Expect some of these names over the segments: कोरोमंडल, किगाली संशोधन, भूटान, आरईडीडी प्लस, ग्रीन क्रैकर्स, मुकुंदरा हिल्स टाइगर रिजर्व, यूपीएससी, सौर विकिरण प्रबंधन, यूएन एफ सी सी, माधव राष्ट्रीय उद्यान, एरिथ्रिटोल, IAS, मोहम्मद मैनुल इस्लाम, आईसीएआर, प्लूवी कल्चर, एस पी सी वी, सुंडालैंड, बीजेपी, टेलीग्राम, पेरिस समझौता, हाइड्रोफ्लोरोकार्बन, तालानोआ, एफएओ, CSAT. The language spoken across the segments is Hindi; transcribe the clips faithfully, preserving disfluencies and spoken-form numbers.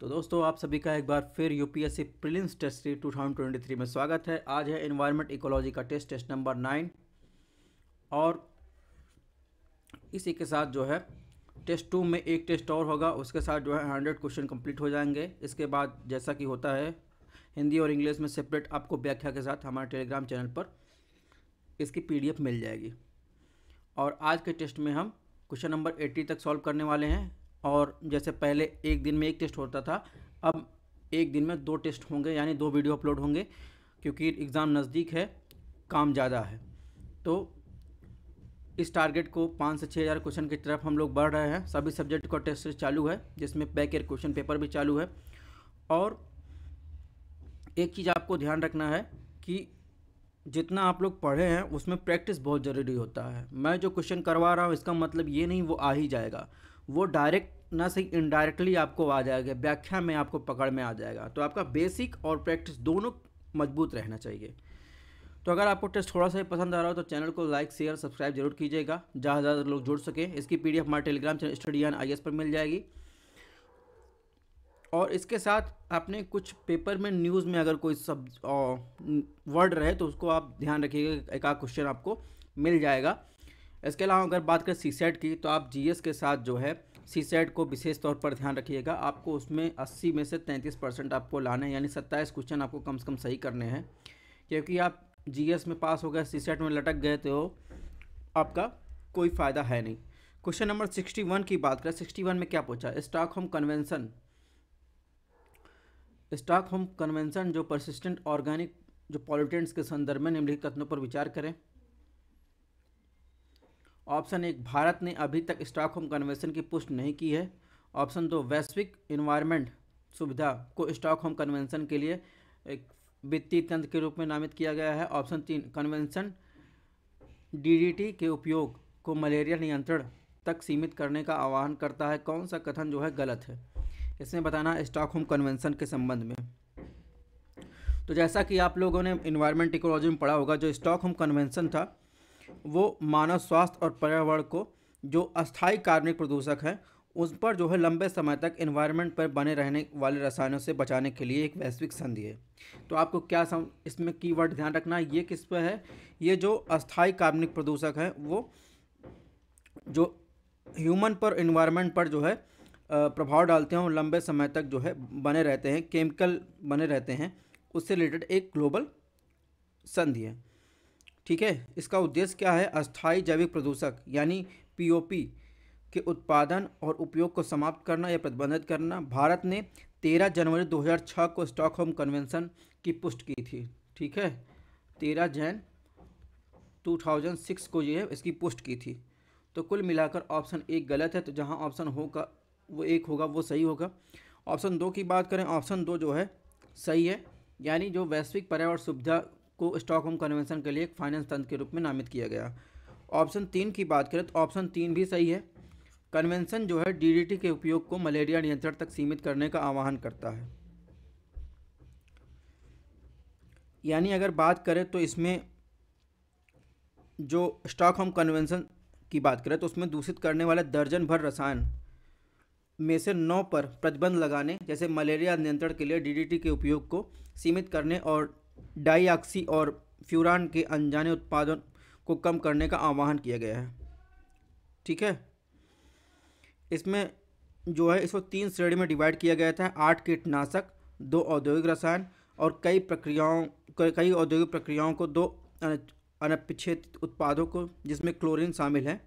तो दोस्तों आप सभी का एक बार फिर यूपीएससी प्रीलिम्स टेस्ट सीरीज दो हज़ार तेईस में स्वागत है। आज है एनवायरमेंट इकोलॉजी का टेस्ट टेस्ट नंबर नाइन और इसी के साथ जो है टेस्ट टू में एक टेस्ट और होगा, उसके साथ जो है हंड्रेड क्वेश्चन कंप्लीट हो जाएंगे। इसके बाद जैसा कि होता है हिंदी और इंग्लिश में सेपरेट आपको व्याख्या के साथ हमारे टेलीग्राम चैनल पर इसकी पीडीएफ मिल जाएगी। और आज के टेस्ट में हम क्वेश्चन नंबर अस्सी तक सॉल्व करने वाले हैं। और जैसे पहले एक दिन में एक टेस्ट होता था, अब एक दिन में दो टेस्ट होंगे, यानी दो वीडियो अपलोड होंगे क्योंकि एग्ज़ाम नज़दीक है, काम ज़्यादा है। तो इस टारगेट को पाँच से छः हज़ार क्वेश्चन की तरफ हम लोग बढ़ रहे हैं। सभी सब्जेक्ट का टेस्ट चालू है जिसमें बैक ईयर क्वेश्चन पेपर भी चालू है। और एक चीज़ आपको ध्यान रखना है कि जितना आप लोग पढ़े हैं उसमें प्रैक्टिस बहुत ज़रूरी होता है। मैं जो क्वेश्चन करवा रहा हूँ इसका मतलब ये नहीं वो आ ही जाएगा, वो डायरेक्ट ना सही इनडायरेक्टली आपको आ जाएगा, व्याख्या में आपको पकड़ में आ जाएगा। तो आपका बेसिक और प्रैक्टिस दोनों मजबूत रहना चाहिए। तो अगर आपको टेस्ट थोड़ा सा ही पसंद आ रहा हो तो चैनल को लाइक शेयर सब्सक्राइब जरूर कीजिएगा, ज़्यादा से ज़्यादा लोग जुड़ सकें। इसकी पी डी एफ हमारे टेलीग्राम channel study on I S पर मिल जाएगी। और इसके साथ आपने कुछ पेपर में न्यूज़ में अगर कोई सब वर्ड रहे तो उसको आप ध्यान रखिएगा, एक आध क्वेश्चन आपको मिल जाएगा। इसके अलावा अगर बात करें सी सेट की तो आप जीएस के साथ जो है सी सेट को विशेष तौर पर ध्यान रखिएगा। आपको उसमें अस्सी में से तैंतीस परसेंट आपको लाने हैं, यानी सत्ताईस क्वेश्चन आपको कम से कम सही करने हैं, क्योंकि आप जीएस में पास हो गए सी सेट में लटक गए तो आपका कोई फ़ायदा है नहीं। क्वेश्चन नंबर सिक्सटी वन की बात करें, सिक्सटी वन में क्या पूछा, स्टॉकहोम कन्वेंशन स्टॉकहोम कन्वेंशन जो परसिस्टेंट ऑर्गेनिक जो पॉल्यूटेंट्स के संदर्भ में निम्नलिखित कथनों पर विचार करें। ऑप्शन एक, भारत ने अभी तक स्टॉकहोम कन्वेंशन की पुष्टि नहीं की है। ऑप्शन दो, वैश्विक एनवायरमेंट सुविधा को स्टॉकहोम कन्वेंशन के लिए एक वित्तीय तंत्र के रूप में नामित किया गया है। ऑप्शन तीन, कन्वेंशन डीडीटी के उपयोग को मलेरिया नियंत्रण तक सीमित करने का आह्वान करता है। कौन सा कथन जो है गलत है, इसमें बताना स्टॉकहोम कन्वेंशन के संबंध में। तो जैसा कि आप लोगों ने एनवायरमेंट इकोलॉजी में पढ़ा होगा, जो स्टॉकहोम कन्वेंशन था वो मानव स्वास्थ्य और पर्यावरण को जो अस्थायी कार्बनिक प्रदूषक हैं उस पर जो है लंबे समय तक एनवायरमेंट पर बने रहने वाले रसायनों से बचाने के लिए एक वैश्विक संधि है। तो आपको क्या सम इसमें कीवर्ड ध्यान रखना है, ये किस पर है, ये जो अस्थायी कार्बनिक प्रदूषक हैं वो जो ह्यूमन पर एनवायरमेंट पर जो है प्रभाव डालते हैं और लंबे समय तक जो है बने रहते हैं, केमिकल बने रहते हैं, उससे रिलेटेड एक ग्लोबल संधि है। ठीक है, इसका उद्देश्य क्या है, अस्थायी जैविक प्रदूषक यानी पीओपी के उत्पादन और उपयोग को समाप्त करना या प्रतिबंधित करना। भारत ने तेरह जनवरी दो हज़ार छह को स्टॉकहोम कन्वेंशन की पुष्टि की थी। ठीक है, तेरह जनवरी दो हज़ार छह को ये इसकी पुष्टि की थी। तो कुल मिलाकर ऑप्शन एक गलत है, तो जहां ऑप्शन होगा वो एक होगा वो सही होगा। ऑप्शन दो की बात करें, ऑप्शन दो जो है सही है, यानी जो वैश्विक पर्यावरण सुविधा को स्टॉकहोम कन्वेंशन के लिए एक फाइनेंस तंत्र के रूप में नामित किया गया। ऑप्शन तीन की बात करें तो ऑप्शन तीन भी सही है, कन्वेंशन जो है डीडीटी के उपयोग को मलेरिया नियंत्रण तक सीमित करने का आह्वान करता है। यानी अगर बात करें तो इसमें जो स्टॉकहोम कन्वेंशन की बात करें तो उसमें दूषित करने वाले दर्जन भर रसायन में से नौ पर प्रतिबंध लगाने जैसे मलेरिया नियंत्रण के लिए डीडीटी के उपयोग को सीमित करने और डाईऑक्सी और फ्यूरान के अनजाने उत्पादन को कम करने का आह्वान किया गया है। ठीक है, इसमें जो है इसको तीन श्रेणी में डिवाइड किया गया था, आठ कीटनाशक, दो औद्योगिक रसायन और कई प्रक्रियाओं कई औद्योगिक प्रक्रियाओं को, दो अनपेक्षित उत्पादों को जिसमें क्लोरीन शामिल है,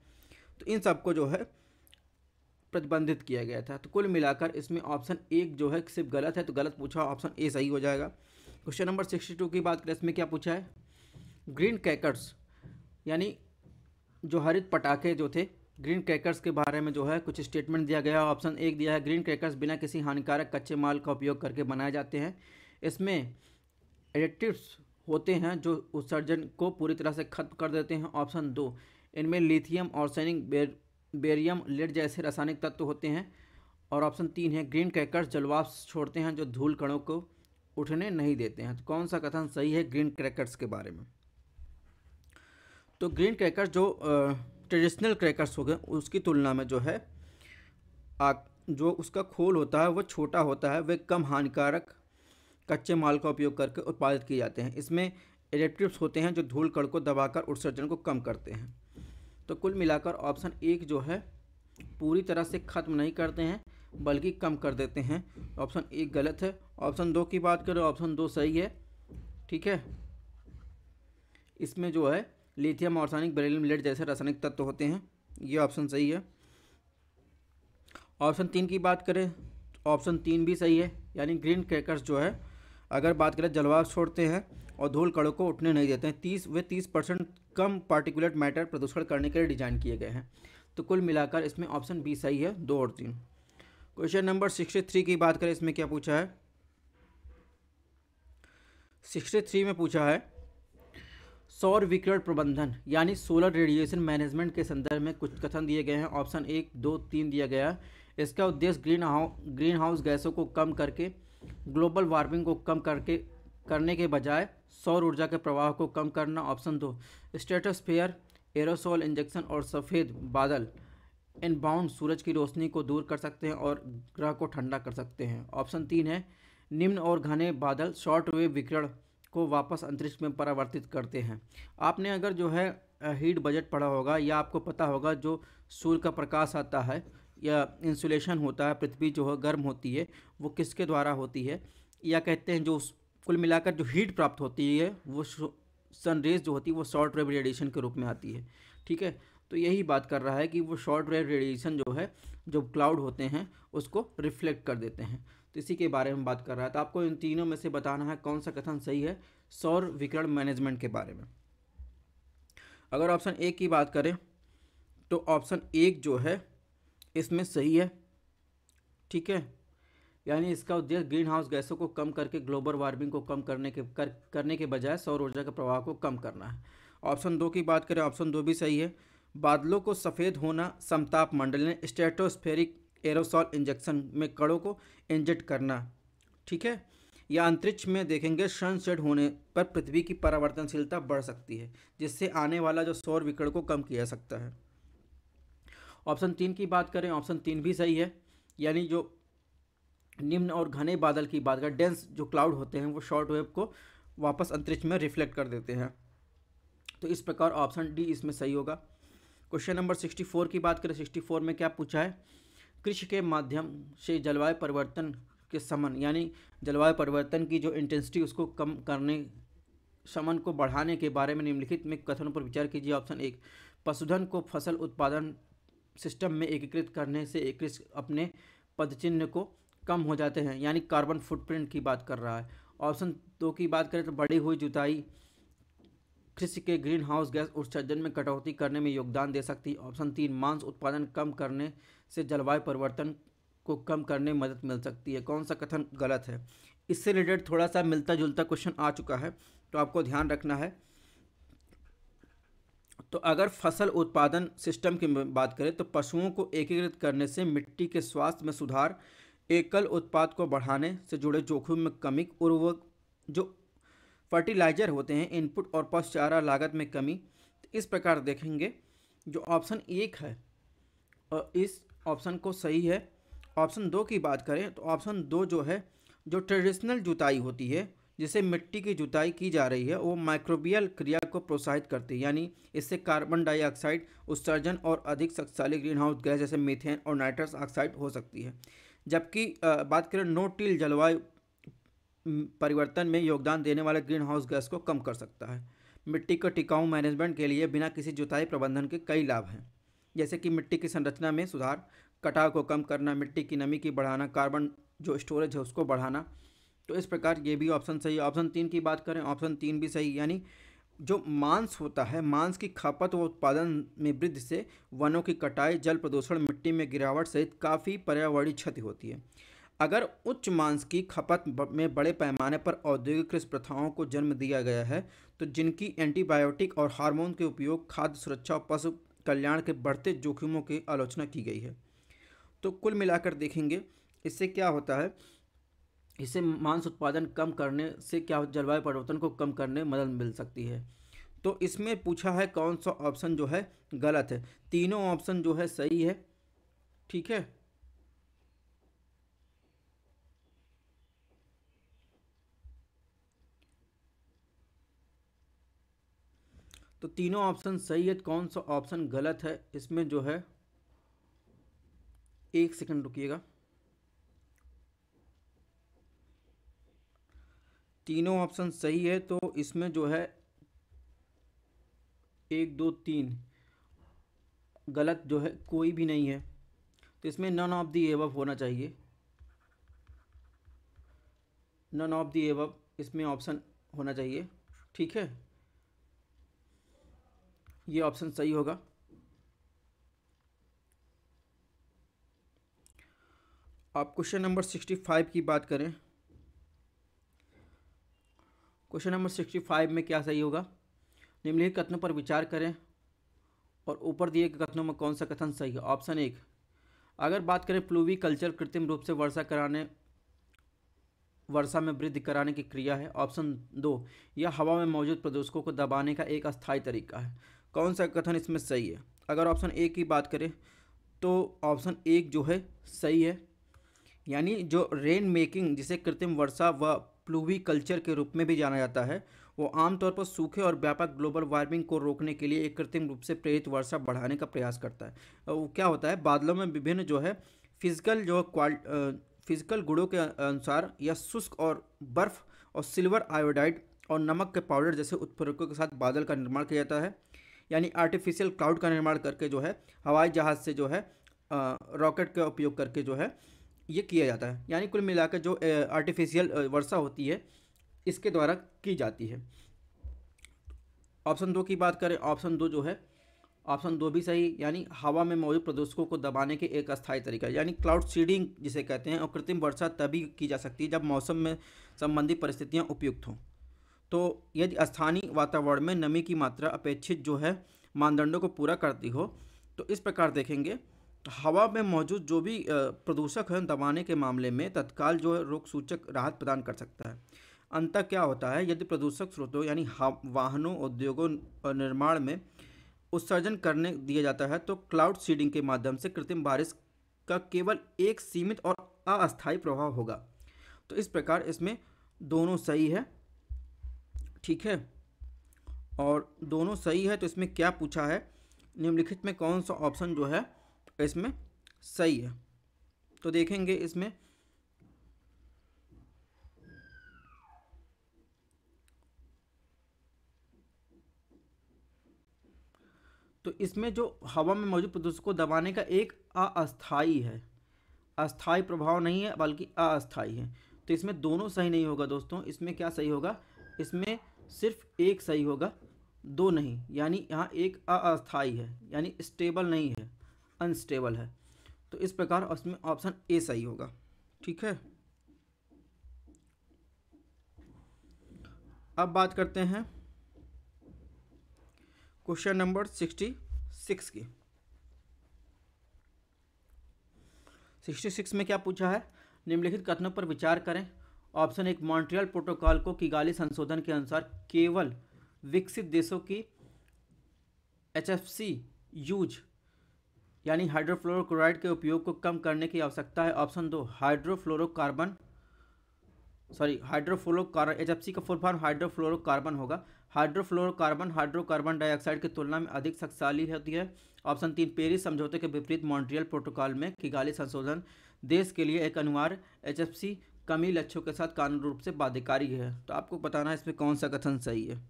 तो इन सबको जो है प्रतिबंधित किया गया था। तो कुल मिलाकर इसमें ऑप्शन एक जो है सिर्फ गलत है, तो गलत पूछा, ऑप्शन ए सही हो जाएगा। क्वेश्चन नंबर बासठ की बात करें, इसमें क्या पूछा है, ग्रीन क्रैकर्स यानी जो हरित पटाखे जो थे ग्रीन क्रैकर्स के बारे में जो है कुछ स्टेटमेंट दिया गया। ऑप्शन एक दिया है, ग्रीन क्रैकर्स बिना किसी हानिकारक कच्चे माल का उपयोग करके बनाए जाते हैं। इसमें एडिटिव्स होते हैं जो उत्सर्जन को पूरी तरह से खत्म कर देते हैं। ऑप्शन दो, इनमें लिथियम और सैनिक बेर, बेरियम लेड जैसे रासायनिक तत्व होते हैं। और ऑप्शन तीन है, ग्रीन क्रैकर्स जलवाष्प छोड़ते हैं जो धूल कणों को उठने नहीं देते हैं। तो कौन सा कथन सही है ग्रीन क्रैकर्स के बारे में। तो ग्रीन क्रैकर्स जो ट्रेडिशनल क्रैकर्स हो गए उसकी तुलना में जो है जो उसका खोल होता है वह छोटा होता है, वे कम हानिकारक कच्चे माल का उपयोग करके उत्पादित किए जाते हैं। इसमें एडेप्टिव्स होते हैं जो धूल कण को दबाकर उत्सर्जन को कम करते हैं। तो कुल मिलाकर ऑप्शन एक जो है पूरी तरह से ख़त्म नहीं करते हैं बल्कि कम कर देते हैं। ऑप्शन एक गलत है। ऑप्शन दो की बात करें, ऑप्शन दो सही है। ठीक है, इसमें जो है लिथियम, ऑर्सेनिक, बेरिलियम, लेड जैसे रासायनिक तत्व होते हैं। ये ऑप्शन सही है। ऑप्शन तीन की बात करें, ऑप्शन तीन भी सही है। यानी ग्रीन क्रैकर्स जो है अगर बात करें जलवायु छोड़ते हैं और धूल कणों को उठने नहीं देते हैं। तीस वे तीस परसेंट कम पार्टिकुलेट मैटर प्रदूषण करने के लिए डिजाइन किए गए हैं। तो कुल मिलाकर इसमें ऑप्शन बी सही है, दो और तीन। क्वेश्चन नंबर सिक्सटी थ्री की बात करें, इसमें क्या पूछा है? सिक्सटी थ्री में पूछा है सौर विकिरण प्रबंधन यानी सोलर रेडिएशन मैनेजमेंट के संदर्भ में कुछ कथन दिए गए हैं। ऑप्शन एक, दो, तीन दिया गया है। इसका उद्देश्य ग्रीन हाउस ग्रीन हाउस गैसों को कम करके ग्लोबल वार्मिंग को कम करके करने के बजाय सौर ऊर्जा के प्रवाह को कम करना। ऑप्शन दो, स्ट्रेटोस्फीयर, एरोसोल इंजेक्शन और सफ़ेद बादल इनबाउंड सूरज की रोशनी को दूर कर सकते हैं और ग्रह को ठंडा कर सकते हैं। ऑप्शन तीन है निम्न और घने बादल शॉर्ट वेव विकिरण को वापस अंतरिक्ष में परावर्तित करते हैं। आपने अगर जो है हीट बजट पढ़ा होगा या आपको पता होगा जो सूर्य का प्रकाश आता है या इंसुलेशन होता है, पृथ्वी जो है गर्म होती है वो किसके द्वारा होती है, या कहते हैं जो कुल मिलाकर जो हीट प्राप्त होती है वो सनरेज जो होती है वो शॉर्ट वेव रेडिएशन के रूप में आती है। ठीक है, तो यही बात कर रहा है कि वो शॉर्ट वेव रेडिएशन जो है जो क्लाउड होते हैं उसको रिफ्लेक्ट कर देते हैं। तो इसी के बारे में बात कर रहा है। तो आपको इन तीनों में से बताना है कौन सा कथन सही है सौर विकिरण मैनेजमेंट के बारे में। अगर ऑप्शन एक की बात करें तो ऑप्शन एक जो है इसमें सही है। ठीक है, यानी इसका उद्देश्य ग्रीन हाउस गैसों को कम करके ग्लोबल वार्मिंग को कम करने के कर, करने के बजाय सौर ऊर्जा के प्रवाह को कम करना है। ऑप्शन दो की बात करें, ऑप्शन दो भी सही है। बादलों को सफ़ेद होना समताप मंडल ने स्ट्रेटोस्फेरिक एरोसॉल इंजेक्शन में कणों को इंजेक्ट करना। ठीक है, या अंतरिक्ष में देखेंगे सनसेट होने पर पृथ्वी की परावर्तनशीलता बढ़ सकती है जिससे आने वाला जो सौर विकिरण को कम किया जा सकता है। ऑप्शन तीन की बात करें, ऑप्शन तीन भी सही है। यानी जो निम्न और घने बादल की बात करें, डेंस जो क्लाउड होते हैं वो शॉर्ट वेव को वापस अंतरिक्ष में रिफ्लेक्ट कर देते हैं। तो इस प्रकार ऑप्शन डी इसमें सही होगा। क्वेश्चन नंबर सिक्सटी फोर की बात करें, सिक्सटी फोर में क्या पूछा है? कृषि के माध्यम से जलवायु परिवर्तन के समन यानी जलवायु परिवर्तन की जो इंटेंसिटी उसको कम करने, समन को बढ़ाने के बारे में निम्नलिखित में कथनों पर विचार कीजिए। ऑप्शन एक, पशुधन को फसल उत्पादन सिस्टम में एकीकृत करने से एक कृषि अपने पदचिन्ह को कम हो जाते हैं यानी कार्बन फुटप्रिंट की बात कर रहा है। ऑप्शन दो की बात करें तो बढ़ी हुई जुताई कृषि के ग्रीन हाउस गैस उत्सर्जन में कटौती करने में योगदान दे सकती है। ऑप्शन तीन, मांस उत्पादन कम करने से जलवायु परिवर्तन को कम करने में मदद मिल सकती है। कौन सा कथन गलत है? इससे रिलेटेड थोड़ा सा मिलता जुलता क्वेश्चन आ चुका है तो आपको ध्यान रखना है। तो अगर फसल उत्पादन सिस्टम की बात करें तो पशुओं को एकीकृत करने से मिट्टी के स्वास्थ्य में सुधार, एकल उत्पाद को बढ़ाने से जुड़े जोखिम में कमी, उर्वरक जो फर्टिलाइजर होते हैं इनपुट और पशु चारा लागत में कमी। तो इस प्रकार देखेंगे जो ऑप्शन एक है और इस ऑप्शन को सही है। ऑप्शन दो की बात करें तो ऑप्शन दो जो है जो ट्रेडिशनल जुताई होती है जिसे मिट्टी की जुताई की जा रही है वो माइक्रोबियल क्रिया को प्रोत्साहित करती है यानी इससे कार्बन डाइऑक्साइड उत्सर्जन और अधिक शक्तिशाली ग्रीन हाउस गैस जैसे मीथेन और नाइट्रस ऑक्साइड हो सकती है। जबकि बात करें नो टिल जलवायु परिवर्तन में योगदान देने वाले ग्रीन हाउस गैस को कम कर सकता है। मिट्टी को टिकाऊ मैनेजमेंट के लिए बिना किसी जुताई प्रबंधन के कई लाभ हैं जैसे कि मिट्टी की संरचना में सुधार, कटाव को कम करना, मिट्टी की नमी की बढ़ाना, कार्बन जो स्टोरेज है उसको बढ़ाना। तो इस प्रकार ये भी ऑप्शन सही है। ऑप्शन तीन की बात करें, ऑप्शन तीन भी सही। यानी जो मांस होता है, मांस की खपत व उत्पादन में वृद्धि से वनों की कटाई, जल प्रदूषण, मिट्टी में गिरावट सहित काफ़ी पर्यावरणीय क्षति होती है। अगर उच्च मांस की खपत में बड़े पैमाने पर औद्योगिक कृषि प्रथाओं को जन्म दिया गया है तो जिनकी एंटीबायोटिक और हार्मोन के उपयोग, खाद्य सुरक्षा और पशु कल्याण के बढ़ते जोखिमों की आलोचना की गई है। तो कुल मिलाकर देखेंगे इससे क्या होता है, इससे मांस उत्पादन कम करने से क्या जलवायु परिवर्तन को कम करने में मदद मिल सकती है। तो इसमें पूछा है कौन सा ऑप्शन जो है गलत है। तीनों ऑप्शन जो है सही है। ठीक है, तो तीनों ऑप्शन सही है, कौन सा ऑप्शन गलत है इसमें जो है, एक सेकंड रुकिएगा। तीनों ऑप्शन सही है तो इसमें जो है एक दो तीन गलत जो है कोई भी नहीं है, तो इसमें नन ऑफ दी एबव होना चाहिए, नन ऑफ दी एबव इसमें ऑप्शन होना चाहिए। ठीक है, ये ऑप्शन सही होगा। आप क्वेश्चन नंबर सिक्सटी फाइव की बात करें, क्वेश्चन नंबर सिक्सटी फाइव में क्या सही होगा, निम्नलिखित कथनों पर विचार करें और ऊपर दिए गए कथनों में कौन सा कथन सही है। ऑप्शन एक, अगर बात करें प्लूवी कल्चर कृत्रिम रूप से वर्षा कराने वर्षा में वृद्धि कराने की क्रिया है। ऑप्शन दो, यह हवा में मौजूद प्रदूषकों को दबाने का एक अस्थायी तरीका है। कौन सा कथन इसमें सही है? अगर ऑप्शन ए की बात करें तो ऑप्शन एक जो है सही है, यानी जो रेन मेकिंग जिसे कृत्रिम वर्षा व प्लूवी कल्चर के रूप में भी जाना जाता है, वो आमतौर पर सूखे और व्यापक ग्लोबल वार्मिंग को रोकने के लिए एक कृत्रिम रूप से प्रेरित वर्षा बढ़ाने का प्रयास करता है। वो क्या होता है, बादलों में विभिन्न जो है फिजिकल जो फिजिकल गुणों के अनुसार यह शुष्क और बर्फ़ और सिल्वर आयोडाइड और नमक के पाउडर जैसे उत्प्रेरकों के साथ बादल का निर्माण किया जाता है, यानी आर्टिफिशियल क्लाउड का निर्माण करके जो है हवाई जहाज़ से जो है रॉकेट का उपयोग करके जो है ये किया जाता है, यानी कुल मिलाकर जो आर्टिफिशियल वर्षा होती है इसके द्वारा की जाती है। ऑप्शन दो की बात करें, ऑप्शन दो जो है ऑप्शन दो भी सही, यानी हवा में मौजूद प्रदूषकों को दबाने के एक अस्थायी तरीका, यानी क्लाउड सीडिंग जिसे कहते हैं, और कृत्रिम वर्षा तभी की जा सकती है जब मौसम में संबंधी परिस्थितियाँ उपयुक्त हों। तो यदि स्थानीय वातावरण में नमी की मात्रा अपेक्षित जो है मानदंडों को पूरा करती हो, तो इस प्रकार देखेंगे हवा में मौजूद जो भी प्रदूषक हैं दबाने के मामले में तत्काल जो है रोग सूचक राहत प्रदान कर सकता है। अंततः क्या होता है, यदि प्रदूषक स्रोतों यानी वाहनों उद्योगों और निर्माण में उत्सर्जन करने दिया जाता है, तो क्लाउड सीडिंग के माध्यम से कृत्रिम बारिश का केवल एक सीमित और अस्थायी प्रभाव होगा। तो इस प्रकार इसमें दोनों सही है। ठीक है, और दोनों सही है तो इसमें क्या पूछा है, निम्नलिखित में कौन सा ऑप्शन जो है इसमें सही है, तो देखेंगे इसमें तो इसमें जो हवा में मौजूद प्रदूषक को दबाने का एक अस्थाई है, अस्थाई प्रभाव नहीं है बल्कि अस्थाई है, तो इसमें दोनों सही नहीं होगा दोस्तों। इसमें क्या सही होगा, इसमें सिर्फ एक सही होगा, दो नहीं, यानी यहाँ एक अस्थाई है यानी स्टेबल नहीं है, अनस्टेबल है, तो इस प्रकार उसमें ऑप्शन ए सही होगा। ठीक है, अब बात करते हैं क्वेश्चन नंबर सिक्सटी सिक्स की। सिक्सटी सिक्स में क्या पूछा है, निम्नलिखित कथनों पर विचार करें। ऑप्शन एक, मॉन्ट्रियल प्रोटोकॉल को किगाली संशोधन के अनुसार केवल विकसित देशों की एच एफ सी यूज यानी हाइड्रोफ्लोरोक्लोराइड के उपयोग को कम करने की आवश्यकता है। ऑप्शन दो, हाइड्रोफ्लोरोकार्बन sorry हाइड्रोफ्लोरोकार्बन H F C का फुल फॉर्म हाइड्रोफ्लोरोकार्बन होगा। हाइड्रोफ्लोरोकार्बन हाइड्रोकार्बन डाइऑक्साइड की तुलना में अधिक शक्तिशाली होती है। ऑप्शन तीन, पेरिस समझौते के विपरीत मॉन्ट्रियल प्रोटोकॉल में किगाली संशोधन देश के लिए एक अनिवार्य एच एफ सी कमी लक्ष्यों के साथ कानूनी रूप से बाध्यकारी है। तो आपको बताना है इसमें कौन सा कथन सही है।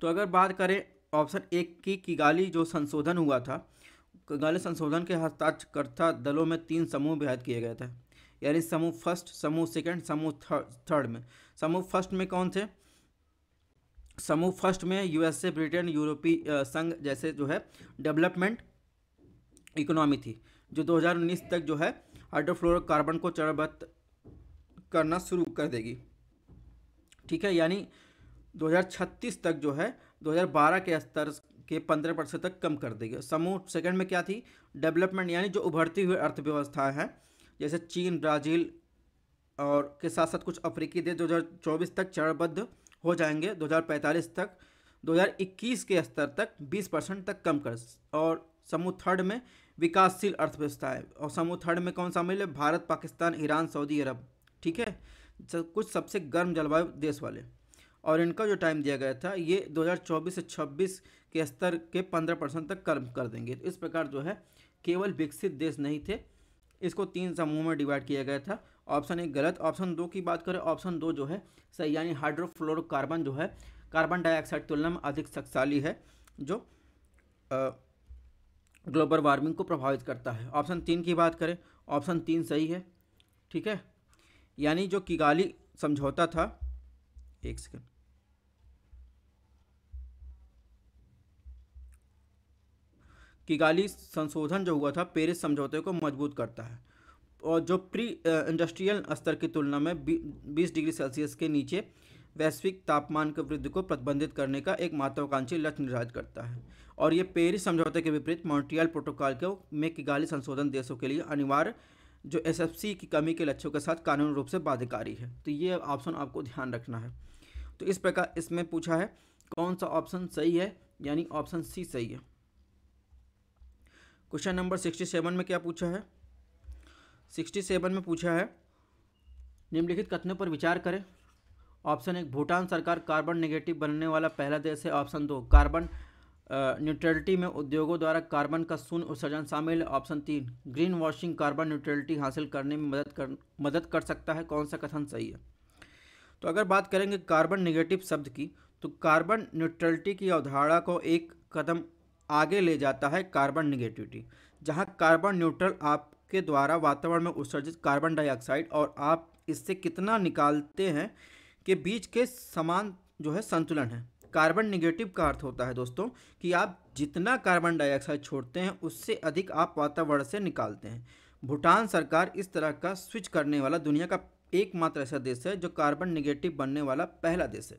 तो अगर बात करें ऑप्शन एक की, किगाली जो संशोधन हुआ था, किगाली संशोधन के हस्ताक्षरकर्ता दलों में तीन समूह विभाजित किए गए थे, यानी समूह फर्स्ट, समूह सेकंड, समूह थर्ड में। समूह फर्स्ट में कौन थे, समूह फर्स्ट में यूएसए, ब्रिटेन, यूरोपीय संघ जैसे जो है डेवलपमेंट इकोनॉमी थी, जो दो हज़ार उन्नीस तक जो है हाइड्रोफ्लोरोकार्बन को चरणबद्ध करना शुरू कर देगी। ठीक है, यानी दो हज़ार छत्तीस तक जो है दो हज़ार बारह के स्तर के पंद्रह प्रतिशत तक कम कर देगी। समूह सेकंड में क्या थी, डेवलपमेंट यानी जो उभरती हुई अर्थव्यवस्थाएं हैं जैसे चीन, ब्राज़ील और के साथ साथ कुछ अफ्रीकी देश दो हज़ार चौबीस तक चरणबद्ध हो जाएंगे, दो हज़ार पैंतालीस तक दो हज़ार इक्कीस के स्तर तक बीस परसेंट तक कम कर। और समूह थर्ड में विकासशील अर्थव्यवस्थाएं, और समूह थर्ड में कौन शामिल है, भारत, पाकिस्तान, ईरान, सऊदी अरब। ठीक है, कुछ सबसे गर्म जलवायु देश वाले। और इनका जो टाइम दिया गया था ये दो हज़ार चौबीस से छब्बीस के स्तर के पंद्रह परसेंट तक कर्म कर देंगे। इस प्रकार जो है केवल विकसित देश नहीं थे, इसको तीन समूह में डिवाइड किया गया था। ऑप्शन एक गलत। ऑप्शन दो की बात करें, ऑप्शन दो जो है सही, यानी हाइड्रोफ्लोरोकार्बन जो है कार्बन डाइऑक्साइड की तुलना में अधिक शक्तिशाली है जो ग्लोबल वार्मिंग को प्रभावित करता है। ऑप्शन तीन की बात करें, ऑप्शन तीन सही है, ठीक है। यानी जो किगाली समझौता था, एक सेकेंड, किगाली संशोधन जो हुआ था पेरिस समझौते को मजबूत करता है और जो प्री इंडस्ट्रियल स्तर की तुलना में बीस डिग्री सेल्सियस के नीचे वैश्विक तापमान की वृद्धि को प्रतिबंधित करने का एक महत्वाकांक्षी लक्ष्य निर्धारित करता है। और ये पेरिस समझौते के विपरीत मॉन्ट्रियल प्रोटोकॉल के में किगाली संशोधन देशों के लिए अनिवार्य जो एस एफ सी की कमी के लक्ष्यों के साथ कानूनी रूप से बाध्यकारी है। तो ये ऑप्शन आपको ध्यान रखना है। तो इस प्रकार इसमें पूछा है कौन सा ऑप्शन सही है, यानी ऑप्शन सी सही है। क्वेश्चन नंबर सड़सठ में क्या पूछा है, सड़सठ में पूछा है निम्नलिखित कथनों पर विचार करें। ऑप्शन एक, भूटान सरकार कार्बन नेगेटिव बनने वाला पहला देश है। ऑप्शन दो, कार्बन न्यूट्रलिटी में उद्योगों द्वारा कार्बन का शून्य उत्सर्जन शामिल है। ऑप्शन तीन, ग्रीन वॉशिंग कार्बन न्यूट्रलिटी हासिल करने में मदद कर मदद कर सकता है। कौन सा कथन सही है? तो अगर बात करेंगे कार्बन नेगेटिव शब्द की, तो कार्बन न्यूट्रलिटी की अवधारणा को एक कदम आगे ले जाता है कार्बन निगेटिविटी, जहाँ कार्बन न्यूट्रल आपके द्वारा वातावरण में उत्सर्जित कार्बन डाइऑक्साइड और आप इससे कितना निकालते हैं के बीच के समान जो है संतुलन है। कार्बन निगेटिव का अर्थ होता है दोस्तों कि आप जितना कार्बन डाइऑक्साइड छोड़ते हैं उससे अधिक आप वातावरण से निकालते हैं। भूटान सरकार इस तरह का स्विच करने वाला दुनिया का एकमात्र ऐसा देश है जो कार्बन निगेटिव बनने वाला पहला देश है।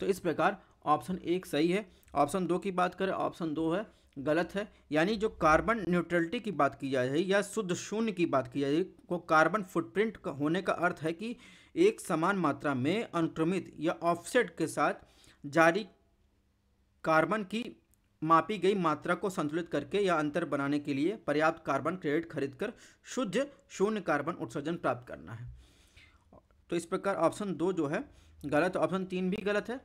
तो इस प्रकार ऑप्शन एक सही है। ऑप्शन दो की बात करें, ऑप्शन दो है गलत है। यानी जो कार्बन न्यूट्रलिटी की बात की जा रही है या शुद्ध शून्य की बात की जा रही है, को कार्बन फुटप्रिंट का होने का अर्थ है कि एक समान मात्रा में अनुक्रमित या ऑफसेट के साथ जारी कार्बन की मापी गई मात्रा को संतुलित करके या अंतर बनाने के लिए पर्याप्त कार्बन क्रेडिट खरीदकर शुद्ध शून्य कार्बन उत्सर्जन प्राप्त करना है। तो इस प्रकार ऑप्शन दो जो है गलत। ऑप्शन तीन भी गलत है।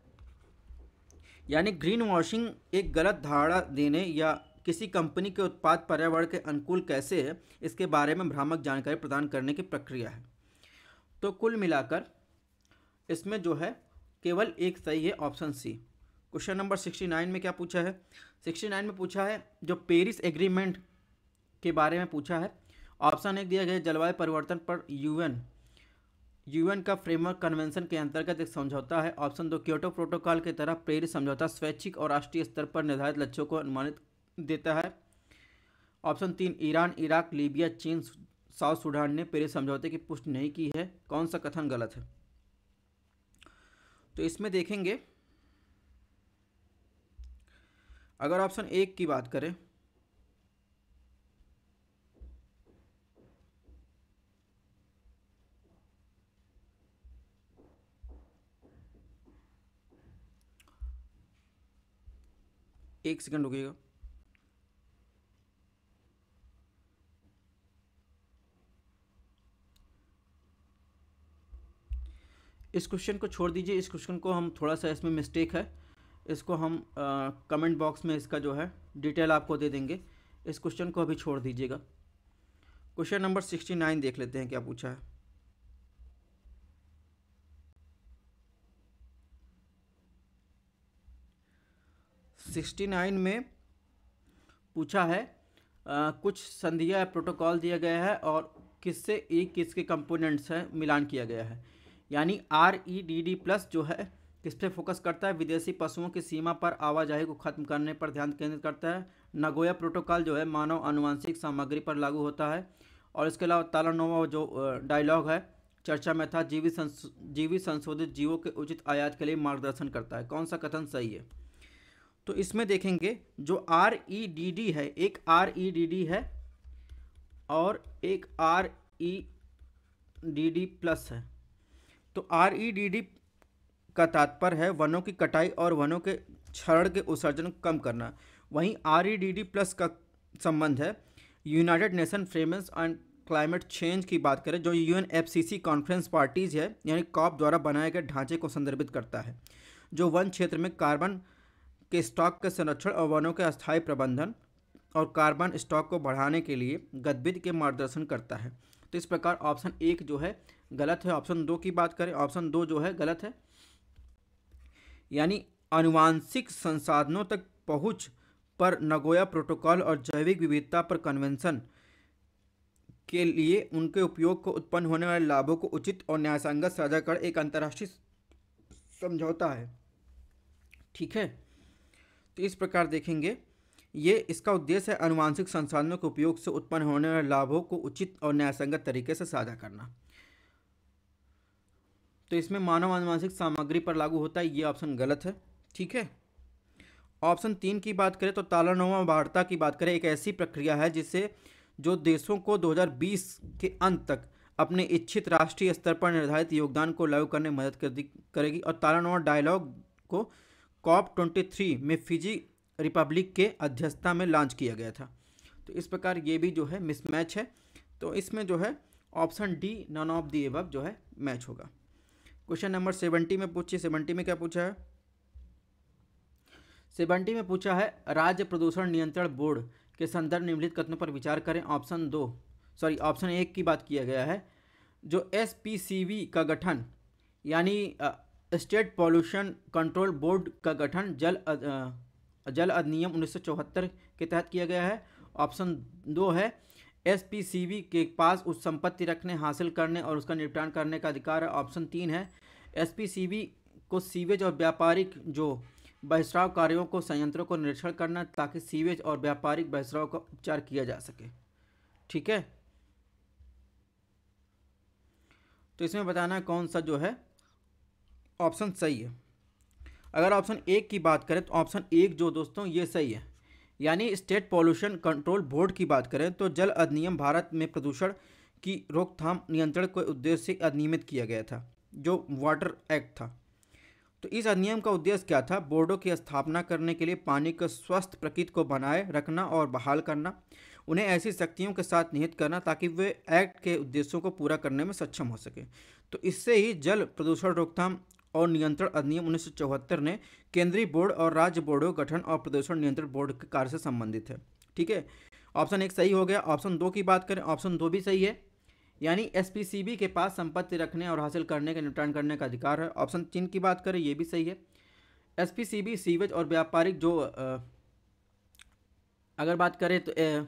यानी ग्रीन वॉशिंग एक गलत धारणा देने या किसी कंपनी के उत्पाद पर्यावरण के अनुकूल कैसे है इसके बारे में भ्रामक जानकारी प्रदान करने की प्रक्रिया है। तो कुल मिलाकर इसमें जो है केवल एक सही है, ऑप्शन सी। क्वेश्चन नंबर उनहत्तर में क्या पूछा है? उनहत्तर में पूछा है जो पेरिस एग्रीमेंट के बारे में पूछा है। ऑप्शन एक दिया गया जलवायु परिवर्तन पर यूएन यूएन का फ्रेमवर्क कन्वेंशन के अंतर्गत एक समझौता है। ऑप्शन दो, क्योटो प्रोटोकॉल की तरह पेरिस समझौता स्वैच्छिक और राष्ट्रीय स्तर पर निर्धारित लक्ष्यों को अनुमानित देता है। ऑप्शन तीन, ईरान, इराक, लीबिया, चीन, साउथ सूडान ने पेरिस समझौते की पुष्टि नहीं की है। कौन सा कथन गलत है? तो इसमें देखेंगे अगर ऑप्शन एक की बात करें, एक सेकंड रुकिएगा। इस क्वेश्चन को छोड़ दीजिए, इस क्वेश्चन को हम थोड़ा सा इसमें मिस्टेक है, इसको हम आ, कमेंट बॉक्स में इसका जो है डिटेल आपको दे देंगे। इस क्वेश्चन को अभी छोड़ दीजिएगा। क्वेश्चन नंबर उनहत्तर देख लेते हैं क्या पूछा है। उनहत्तर में पूछा है आ, कुछ संधिया प्रोटोकॉल दिया गया है और किससे एक किसके कंपोनेंट्स हैं मिलान किया गया है। यानी आरईडीडी प्लस जो है किस पे फोकस करता है? विदेशी पशुओं की सीमा पर आवाजाही को खत्म करने पर ध्यान केंद्रित करता है। नगोया प्रोटोकॉल जो है मानव आनुवांशिक सामग्री पर लागू होता है। और इसके अलावा तालानोआ जो डायलॉग है चर्चा में था, जीवी संस जीवी संशोधित जीवों के उचित आयात के लिए मार्गदर्शन करता है। कौन सा कथन सही है? तो इसमें देखेंगे जो आर ई डी डी है, एक आर ई डी डी है और एक R E D D plus है। तो आर ई डी डी का तात्पर्य है वनों की कटाई और वनों के क्षरण के उत्सर्जन को कम करना। वहीं are E D D plus का संबंध है United Nation फ्रेमेंस and climate change की बात करें जो you N F C C conference parties है यानी कॉप द्वारा बनाए गए ढांचे को संदर्भित करता है। जो वन क्षेत्र में कार्बन के स्टॉक के संरक्षण और वनों के अस्थायी प्रबंधन और कार्बन स्टॉक को बढ़ाने के लिए गतिविधि के मार्गदर्शन करता है। तो इस प्रकार ऑप्शन एक जो है गलत है। ऑप्शन दो की बात करें, ऑप्शन दो जो है गलत है। यानी आनुवांशिक संसाधनों तक पहुँच पर नगोया प्रोटोकॉल और जैविक विविधता पर कन्वेंशन के लिए उनके उपयोग को उत्पन्न होने वाले लाभों को उचित और न्यायसंगत साझा कर एक अंतर्राष्ट्रीय समझौता है। ठीक है, तो इस प्रकार देखेंगे ये इसका उद्देश्य है आनुवांशिक संसाधनों के उपयोग से उत्पन्न होने वाले लाभों को उचित और न्यायसंगत तरीके से साझा करना। तो इसमें मानव आनुवांशिक सामग्री पर लागू होता है, ये ऑप्शन गलत है। ठीक है, ऑप्शन तीन की बात करें तो तालानोआ वार्ता की बात करें, एक ऐसी प्रक्रिया है जिससे जो देशों को दो हज़ार बीस के अंत तक अपने इच्छित राष्ट्रीय स्तर पर निर्धारित योगदान को लागू करने में मदद करेगी। और तालानोआ डायलॉग को कॉप तेईस में फिजी रिपब्लिक के अध्यक्षता में लॉन्च किया गया था। तो इस प्रकार ये भी जो है मिसमैच है। तो इसमें जो है option D none of the above जो है मैच होगा। क्वेश्चन नंबर सेवेंटी में पूछिए, सेवेंटी में क्या पूछा है? सेवेंटी में पूछा है राज्य प्रदूषण नियंत्रण बोर्ड के संदर्भ निम्नलिखित कथनों पर विचार करें। ऑप्शन दो सॉरी ऑप्शन एक की बात किया गया है जो एस पी सी वी का गठन यानी स्टेट पॉल्यूशन कंट्रोल बोर्ड का गठन जल आ, जल अधिनियम उन्नीस सौ चौहत्तर के तहत किया गया है। ऑप्शन दो है एस पी सी वी के पास उस संपत्ति रखने, हासिल करने और उसका निपटान करने का अधिकार है। ऑप्शन तीन है एस पी सी वी को सीवेज और व्यापारिक जो बहिष्राव कार्यों को संयंत्रों को निरीक्षण करना ताकि सीवेज और व्यापारिक बहिष्राव का उपचार किया जा सके। ठीक है, तो इसमें बताना है कौन सा जो है ऑप्शन सही है। अगर ऑप्शन एक की बात करें तो ऑप्शन एक जो दोस्तों ये सही है, यानी स्टेट पॉल्यूशन कंट्रोल बोर्ड की बात करें तो जल अधिनियम भारत में प्रदूषण की रोकथाम नियंत्रण के उद्देश्य से अधिनियमित किया गया था जो वाटर एक्ट था। तो इस अधिनियम का उद्देश्य क्या था? बोर्डों की स्थापना करने के लिए पानी के स्वस्थ प्रकृति को बनाए रखना और बहाल करना, उन्हें ऐसी शक्तियों के साथ निहित करना ताकि वे एक्ट के उद्देश्यों को पूरा करने में सक्षम हो सके। तो इससे ही जल प्रदूषण रोकथाम और नियंत्रण अधिनियम उन्नीस सौ चौहत्तर ने केंद्रीय बोर्ड और राज्य बोर्डों के गठन और प्रदूषण नियंत्रण बोर्ड के कार्य से संबंधित है। ठीक है, ऑप्शन एक सही हो गया। ऑप्शन दो की बात करें, ऑप्शन दो भी सही है, यानी एसपीसीबी के पास संपत्ति रखने और हासिल करने के निपटान करने का अधिकार है। ऑप्शन तीन की बात करें, ये भी सही है। एसपीसीबी सीवेज और व्यापारिक जो आ, अगर बात करें तो ए,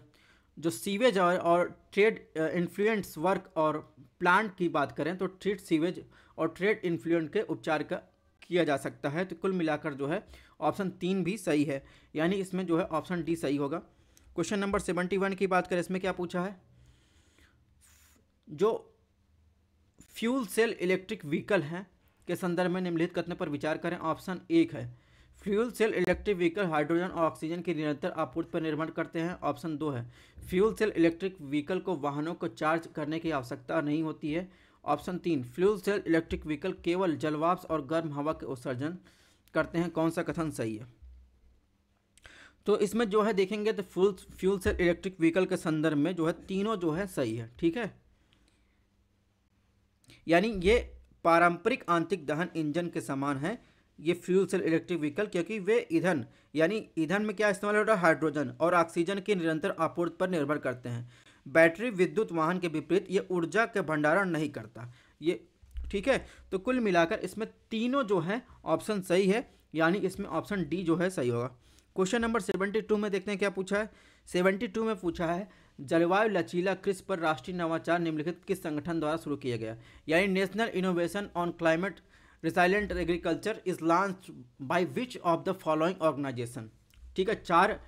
जो सीवेज और, और ट्रेड इन्फ्लुएंस वर्क और प्लांट की बात करें तो ट्रीट सीवेज और ट्रेड इन्फ्लुएंस के उपचार का किया जा सकता है। तो कुल मिलाकर जो है ऑप्शन तीन भी सही है, यानी इसमें जो है ऑप्शन डी सही होगा। क्वेश्चन नंबर सेवेंटी वन की बात करें, इसमें क्या पूछा है? जो फ्यूल सेल इलेक्ट्रिक व्हीकल हैं के संदर्भ में निम्नलिखित कथन पर विचार करें। ऑप्शन एक है fuel cell electric vehicle hydrogen और ऑक्सीजन की निरंतर आपूर्ति पर निर्भर करते हैं। ऑप्शन दो है फ्यूल सेल इलेक्ट्रिक व्हीकल को वाहनों को चार्ज करने की आवश्यकता नहीं होती है। ऑप्शन तीन फ्यूल सेल इलेक्ट्रिक व्हीकल केवल जलवाष्प और गर्म हवा के उत्सर्जन करते हैं। कौन सा कथन सही है? तो इसमें जो है देखेंगे तो fuel fuel cell electric vehicle के संदर्भ में जो है तीनों जो है सही है। ठीक है, यानी ये पारंपरिक आंतरिक दहन इंजन के समान है ये फ्यूल सेल इलेक्ट्रिक व्हीकल, क्योंकि वे ईंधन यानी ईंधन में क्या इस्तेमाल हो रहा है? हाइड्रोजन और ऑक्सीजन की निरंतर आपूर्ति पर निर्भर करते हैं। बैटरी विद्युत वाहन के विपरीत ये ऊर्जा के भंडारण नहीं करता ये। ठीक है, तो कुल मिलाकर इसमें तीनों जो है ऑप्शन सही है, यानी इसमें ऑप्शन डी जो है सही होगा। क्वेश्चन नंबर सेवेंटी टू में देखते हैं क्या पूछा है। सेवेंटी टू में पूछा है जलवायु लचीला कृषि पर राष्ट्रीय नवाचार निम्नलिखित किस संगठन द्वारा शुरू किया गया, यानी national innovation on climate resilient agriculture is launch by which of the following organisation. ठीक है, चार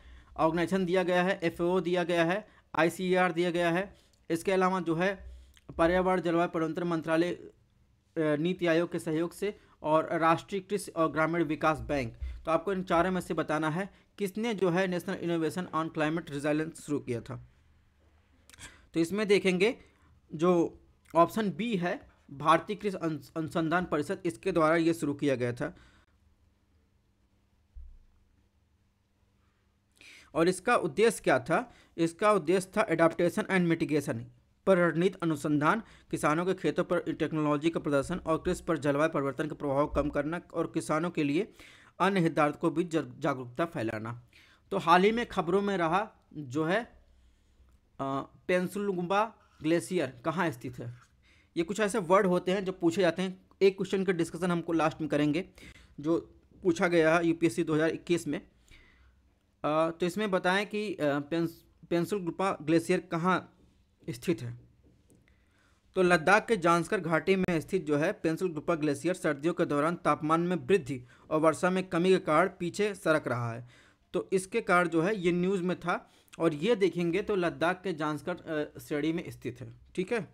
ऑर्गेनाइजेशन दिया गया है, एफएओ दिया गया है, आईसीएआर दिया गया है, इसके अलावा जो है पर्यावरण जलवायु परिवर्तन मंत्रालय नीति आयोग के सहयोग से और राष्ट्रीय कृषि और ग्रामीण विकास बैंक। तो आपको इन चारों में से बताना है किसने जो है national innovation on climate resilience शुरू किया था। तो इसमें देखेंगे जो ऑप्शन बी है भारतीय कृषि अनुसंधान परिषद, इसके द्वारा यह शुरू किया गया था और इसका उद्देश्य क्या था? इसका उद्देश्य था एडाप्टेशन एंड मिटिगेशन, पर रणनीति अनुसंधान, किसानों के खेतों पर टेक्नोलॉजी का प्रदर्शन और कृषि पर जलवायु परिवर्तन के प्रभाव कम करना और किसानों के लिए अन्य हितधारकों को भी जागरूकता फैलाना। तो हाल ही में खबरों में रहा जो है पेंसुलग्रुप्पा ग्लेशियर कहाँ स्थित है। ये कुछ ऐसे वर्ड होते हैं जो पूछे जाते हैं। एक क्वेश्चन का डिस्कशन हमको लास्ट में करेंगे जो पूछा गया है यूपीएससी दो हज़ार इक्कीस में। आ, तो इसमें बताएं कि पेंस पेंसुलग्रुप्पा ग्लेशियर कहाँ स्थित है। तो लद्दाख के जांस्कर घाटी में स्थित जो है पेंसुलग्रुप्पा ग्लेशियर सर्दियों के दौरान तापमान में वृद्धि और वर्षा में कमी के कारण पीछे सरक रहा है। तो इसके कारण जो है ये न्यूज़ में था और ये देखेंगे तो लद्दाख के जांस्कर श्रेणी में स्थित है। ठीक है,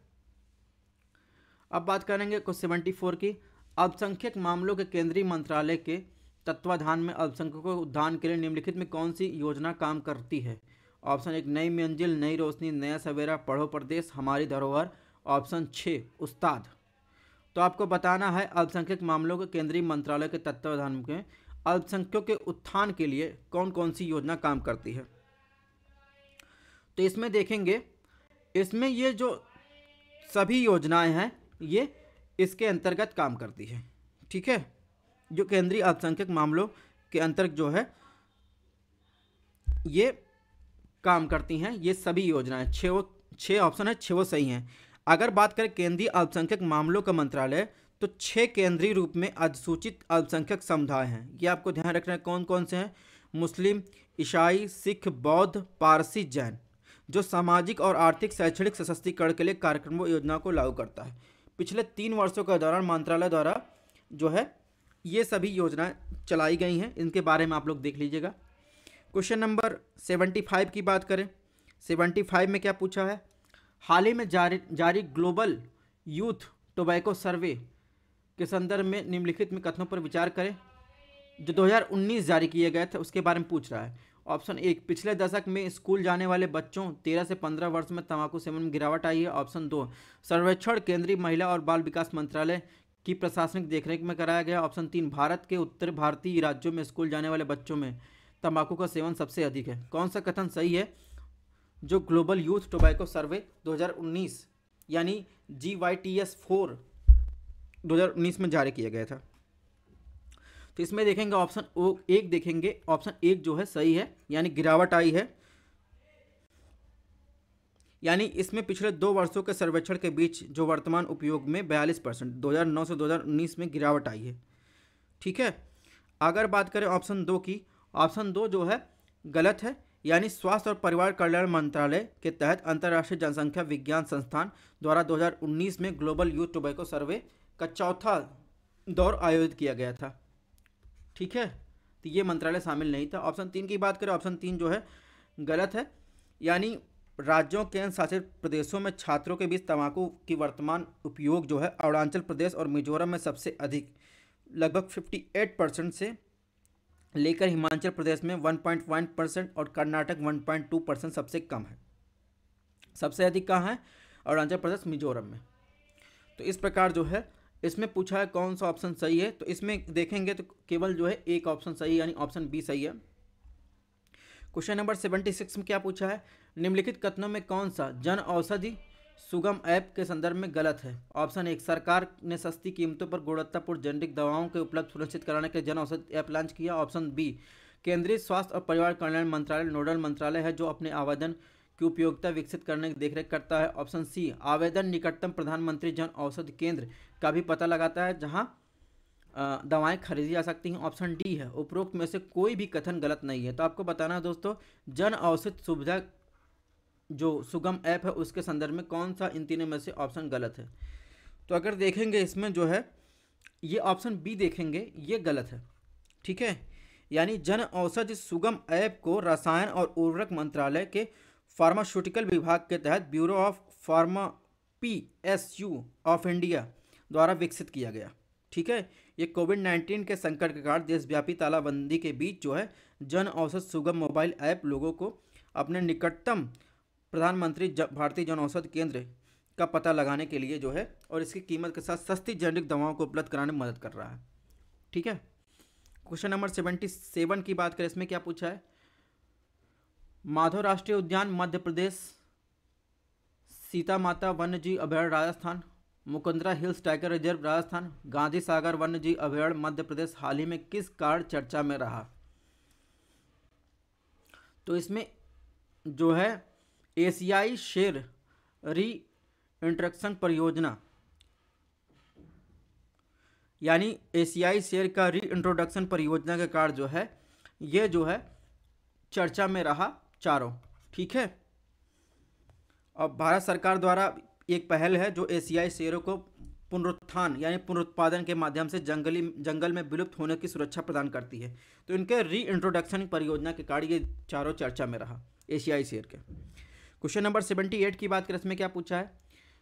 अब बात करेंगे कुछ सेवेंटी फोर की। अल्पसंख्यक मामलों के केंद्रीय मंत्रालय के तत्वाधान में अल्पसंख्यकों के उत्थान के लिए निम्नलिखित में कौन सी योजना काम करती है। ऑप्शन एक नई मंजिल, नई रोशनी, नया सवेरा, पढ़ो प्रदेश, हमारी धरोहर। ऑप्शन छः उस्ताद। तो आपको बताना है अल्पसंख्यक मामलों के केंद्रीय मंत्रालय के तत्वाधान में अल्पसंख्यकों के उत्थान के लिए कौन कौन सी योजना काम करती है। तो इसमें देखेंगे, इसमें ये जो सभी योजनाएँ हैं ये इसके अंतर्गत काम करती है। ठीक है, जो केंद्रीय अल्पसंख्यक मामलों के अंतर्गत जो है ये काम करती हैं ये सभी योजनाएं। छः छः ऑप्शन है, छः वो सही हैं। अगर बात करें केंद्रीय अल्पसंख्यक मामलों का मंत्रालय तो छः केंद्रीय रूप में अधिसूचित अल्पसंख्यक समुदाय हैं। ये आपको ध्यान रखना है कौन कौन से हैं। मुस्लिम, ईसाई, सिख, बौद्ध, पारसी, जैन, जो सामाजिक और आर्थिक शैक्षणिक सशक्तिकरण के लिए कार्यक्रमों योजनाओं को लागू करता है। पिछले तीन वर्षों के दौरान मंत्रालय द्वारा जो है ये सभी योजनाएं चलाई गई हैं। इनके बारे में आप लोग देख लीजिएगा। क्वेश्चन नंबर सेवेंटी फाइव की बात करें, सेवेंटी फाइव में क्या पूछा है। हाल ही में जारी जारी ग्लोबल यूथ टोबैको सर्वे के संदर्भ में निम्नलिखित में कथनों पर विचार करें। जो दो हज़ार उन्नीस जारी किए गए थे उसके बारे में पूछ रहा है। ऑप्शन एक, पिछले दशक में स्कूल जाने वाले बच्चों तेरह से पंद्रह वर्ष में तंबाकू सेवन में गिरावट आई है। ऑप्शन दो, सर्वेक्षण केंद्रीय महिला और बाल विकास मंत्रालय की प्रशासनिक देखरेख में कराया गया। ऑप्शन तीन, भारत के उत्तर भारतीय राज्यों में स्कूल जाने वाले बच्चों में तंबाकू का सेवन सबसे अधिक है। कौन सा कथन सही है। जो ग्लोबल यूथ टोबैको सर्वे दो हज़ार उन्नीस यानी G Y T S four दो हज़ार उन्नीस में जारी किया गया था। तो इसमें देखेंगे ऑप्शन ओ एक देखेंगे ऑप्शन एक जो है सही है, यानी गिरावट आई है, यानी इसमें पिछले दो वर्षों के सर्वेक्षण के बीच जो वर्तमान उपयोग में बयालीस परसेंट दो हज़ार नौ से दो हज़ार उन्नीस में गिरावट आई है। ठीक है, अगर बात करें ऑप्शन दो की, ऑप्शन दो जो है गलत है, यानी स्वास्थ्य और परिवार कल्याण मंत्रालय के तहत अंतर्राष्ट्रीय जनसंख्या विज्ञान संस्थान द्वारा दो हज़ार उन्नीस में ग्लोबल यूथ टोबैको सर्वे का चौथा दौर आयोजित किया गया था। ठीक है, तो ये मंत्रालय शामिल नहीं था। ऑप्शन तीन की बात करें, ऑप्शन तीन जो है गलत है, यानी राज्यों केंद्र शासित प्रदेशों में छात्रों के बीच तंबाकू की वर्तमान उपयोग जो है अरुणाचल प्रदेश और मिजोरम में सबसे अधिक, लगभग अट्ठावन परसेंट से लेकर हिमाचल प्रदेश में एक पॉइंट एक परसेंट और कर्नाटक एक पॉइंट दो परसेंट सबसे कम है। सबसे अधिक कहाँ है, अरुणाचल प्रदेश मिजोरम में। तो इस प्रकार जो है इसमें पूछा है कौन सा ऑप्शन सही है। तो इसमें देखेंगे तो केवल जो है एक ऑप्शन सही है, यानी ऑप्शन बी सही है। क्वेश्चन नंबर सेवेंटी सिक्स में क्या पूछा है, निम्नलिखित कथनों में कौन सा जन औषधि सुगम ऐप के संदर्भ में गलत है। ऑप्शन एक, सरकार ने सस्ती कीमतों पर गुणवत्तापूर्ण जेनेरिक दवाओं के उपलब्ध सुनिश्चित कराने के जन औषधि ऐप लॉन्च किया। ऑप्शन बी, केंद्रीय स्वास्थ्य और परिवार कल्याण मंत्रालय नोडल मंत्रालय है जो अपने आवेदन की उपयोगिता विकसित करने की देखरेख करता है। ऑप्शन सी, आवेदन निकटतम प्रधानमंत्री जन औषधि केंद्र का भी पता लगाता है जहां दवाएं खरीदी जा सकती हैं। ऑप्शन डी है, उपरोक्त में से कोई भी कथन गलत नहीं है। तो आपको बताना है दोस्तों, जन औषधि सुविधा जो सुगम ऐप है उसके संदर्भ में कौन सा इन तीनों में से ऑप्शन गलत है। तो अगर देखेंगे इसमें जो है ये ऑप्शन बी देखेंगे, ये गलत है। ठीक है, यानी जन औषधि सुगम ऐप को रसायन और उर्वरक मंत्रालय के फार्मास्यूटिकल विभाग के तहत bureau of pharma P S U of India द्वारा विकसित किया गया। ठीक है, ये कोविड नाइन्टीन के संकट के कारण देशव्यापी तालाबंदी के बीच जो है जन औषधि सुगम मोबाइल ऐप लोगों को अपने निकटतम प्रधानमंत्री भारतीय जन औषधि केंद्र का पता लगाने के लिए जो है और इसकी कीमत के साथ सस्ती जेनेरिक दवाओं को उपलब्ध कराने में मदद कर रहा है। ठीक है, क्वेश्चन नंबर सेवेंटी सेवन की बात करें, इसमें क्या पूछा है। माधव राष्ट्रीय उद्यान मध्य प्रदेश सीतामाता वन्य जीव अभयारण्य Rajasthan, मुकुंदरा हिल्स टाइगर रिजर्व Rajasthan, Gandhi Sagar वन्य जीव अभयारण्य मध्य प्रदेश हाल ही में किस कारण चर्चा में रहा? तो इसमें जो है एशियाई शेर री इंट्रक्शन परियोजना, यानी एशियाई शेर का री इंट्रोडक्शन परियोजना के कारण जो है ये जो है चर्चा में रहा चारों। ठीक है, अब भारत सरकार द्वारा एक पहल है जो एशियाई शेरों को पुनरुत्थान यानी पुनरुत्पादन के माध्यम से जंगली जंगल में विलुप्त होने की सुरक्षा प्रदान करती है। तो इनके री इंट्रोडक्शन परियोजना के कारण ये चारों चर्चा में रहा एशियाई शेर के। क्वेश्चन नंबर सेवेंटी एट की बात करें, इसमें क्या पूछा है?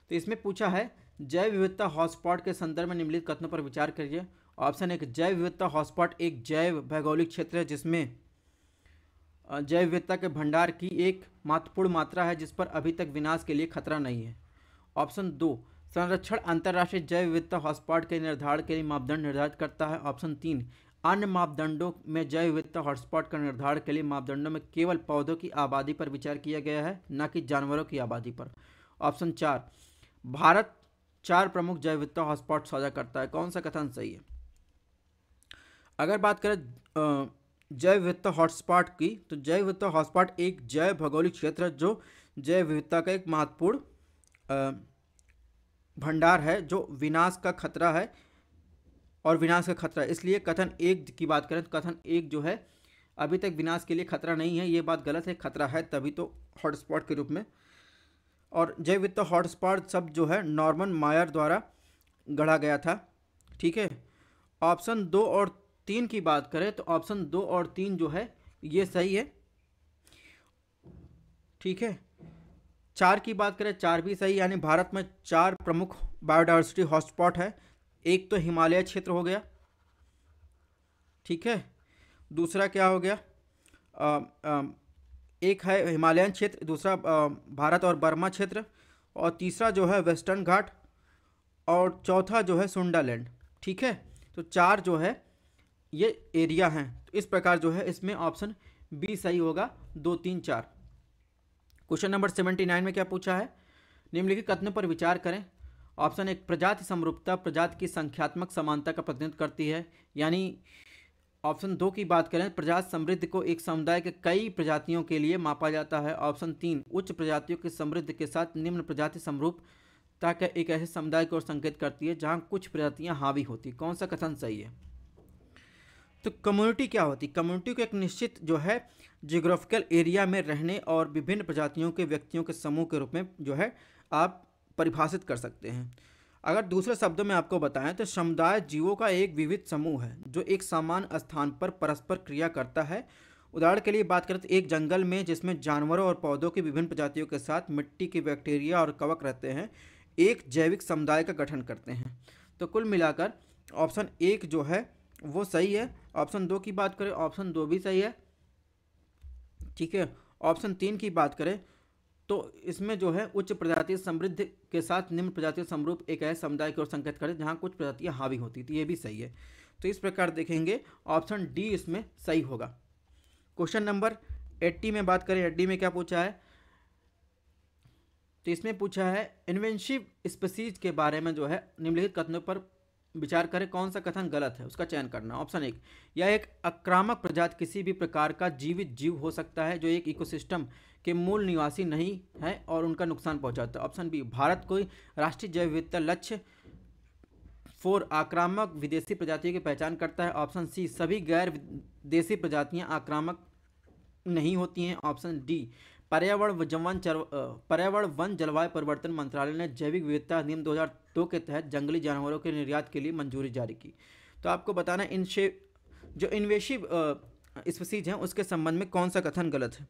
तो इसमें पूछा है जैव विविधता हॉटस्पॉट के संदर्भ में निम्नलिखित कथनों पर विचार करिए। ऑप्शन एक, जैव विविधता हॉटस्पॉट एक जैव भौगोलिक क्षेत्र है जिसमें जैव विविधता के भंडार की एक महत्वपूर्ण मात्रा है जिस पर अभी तक विनाश के लिए खतरा नहीं है। ऑप्शन दो, संरक्षण अंतर्राष्ट्रीय जैव विविधता हॉटस्पॉट के निर्धारण के लिए मापदंड निर्धारित करता है। ऑप्शन तीन, अन्य मापदंडों में जैव विविधता हॉटस्पॉट का निर्धारण के लिए मापदंडों में केवल पौधों की आबादी पर विचार किया गया है, न कि जानवरों की आबादी पर। ऑप्शन चार, भारत चार प्रमुख जैव विविधता हॉटस्पॉट साझा करता है। कौन सा कथन सही है? अगर बात करें जैव विविधता हॉटस्पॉट की, तो जैव विविधता हॉटस्पॉट एक जैव भौगोलिक क्षेत्र है जो जैव विविधता का एक महत्वपूर्ण भंडार है जो विनाश का खतरा है और विनाश का खतरा है। इसलिए कथन एक की बात करें तो कथन एक जो है अभी तक विनाश के लिए खतरा नहीं है, ये बात गलत है। खतरा है तभी तो हॉटस्पॉट के रूप में। और जैव विविधता हॉटस्पॉट शब्द जो है नॉर्मन मायर द्वारा गढ़ा गया था। ठीक है, ऑप्शन दो और तीन की बात करें तो ऑप्शन दो और तीन जो है ये सही है। ठीक है, चार की बात करें, चार भी सही, यानी भारत में चार प्रमुख बायोडायवर्सिटी हॉटस्पॉट है। एक तो हिमालय क्षेत्र हो गया, ठीक है, दूसरा क्या हो गया, आ, आ, एक है हिमालयन क्षेत्र, दूसरा आ, भारत और बर्मा क्षेत्र, और तीसरा जो है वेस्टर्न घाट, और चौथा जो है सुंडालैंड। ठीक है, तो चार जो है ये एरिया हैं। तो इस प्रकार जो है इसमें ऑप्शन बी सही होगा, दो तीन चार। क्वेश्चन नंबर सेवेंटी नाइन में क्या पूछा है? निम्नलिखित कथनों पर विचार करें। ऑप्शन एक, प्रजाति समरूपता प्रजाति की संख्यात्मक समानता का प्रतिनिधित्व करती है, यानी ऑप्शन दो की बात करें, प्रजाति समृद्धि को एक समुदाय के कई प्रजातियों के लिए मापा जाता है। ऑप्शन तीन, उच्च प्रजातियों की समृद्धि के साथ निम्न प्रजाति समरूपता का एक ऐसे समुदाय को संकेत करती है जहाँ कुछ प्रजातियाँ हावी होती। कौन सा कथन सही है? तो कम्युनिटी क्या होती? कम्युनिटी को एक निश्चित जो है जियोग्राफिकल एरिया में रहने और विभिन्न प्रजातियों के व्यक्तियों के समूह के रूप में जो है आप परिभाषित कर सकते हैं। अगर दूसरे शब्दों में आपको बताएं तो समुदाय जीवों का एक विविध समूह है जो एक समान स्थान पर परस्पर क्रिया करता है। उदाहरण के लिए बात करें तो एक जंगल में जिसमें जानवरों और पौधों की विभिन्न प्रजातियों के साथ मिट्टी के बैक्टीरिया और कवक रहते हैं, एक जैविक समुदाय का गठन करते हैं। तो कुल मिलाकर ऑप्शन एक जो है वो सही है। ऑप्शन दो की बात करें, ऑप्शन दो भी सही है। ठीक है, ऑप्शन तीन की बात करें तो इसमें जो है उच्च प्रजाति समृद्ध के साथ निम्न प्रजाति समरूप एक ऐसे समुदाय की ओर संकेत करें जहां कुछ प्रजातियां हावी होती थी, ये भी सही है। तो इस प्रकार देखेंगे ऑप्शन डी इसमें सही होगा। क्वेश्चन नंबर अस्सी में बात करें, अस्सी में क्या पूछा है? तो इसमें पूछा है इन्वेंसिव स्पीसीज के बारे में जो है निम्नलिखित कथनों पर विचार करें। कौन सा कथन गलत है, उसका चयन करना। ऑप्शन एक, यह एक आक्रामक प्रजाति किसी भी प्रकार का जीवित जीव हो सकता है जो एक इकोसिस्टम के मूल निवासी नहीं है और उनका नुकसान पहुंचाता है। ऑप्शन बी, भारत को राष्ट्रीय जैव विविधता लक्ष्य फोर आक्रामक विदेशी प्रजातियों की पहचान करता है। ऑप्शन सी, सभी गैर देशी प्रजातियाँ आक्रामक नहीं होती हैं। ऑप्शन डी, पर्यावरण जवन पर्यावरण वन जलवायु परिवर्तन मंत्रालय ने जैविक विविधता अधिनियम दो हज़ार दो के तहत जंगली जानवरों के निर्यात के लिए मंजूरी जारी की। तो आपको बताना इन जो इन्वेसिव स्पीसीज हैं उसके संबंध में कौन सा कथन गलत है।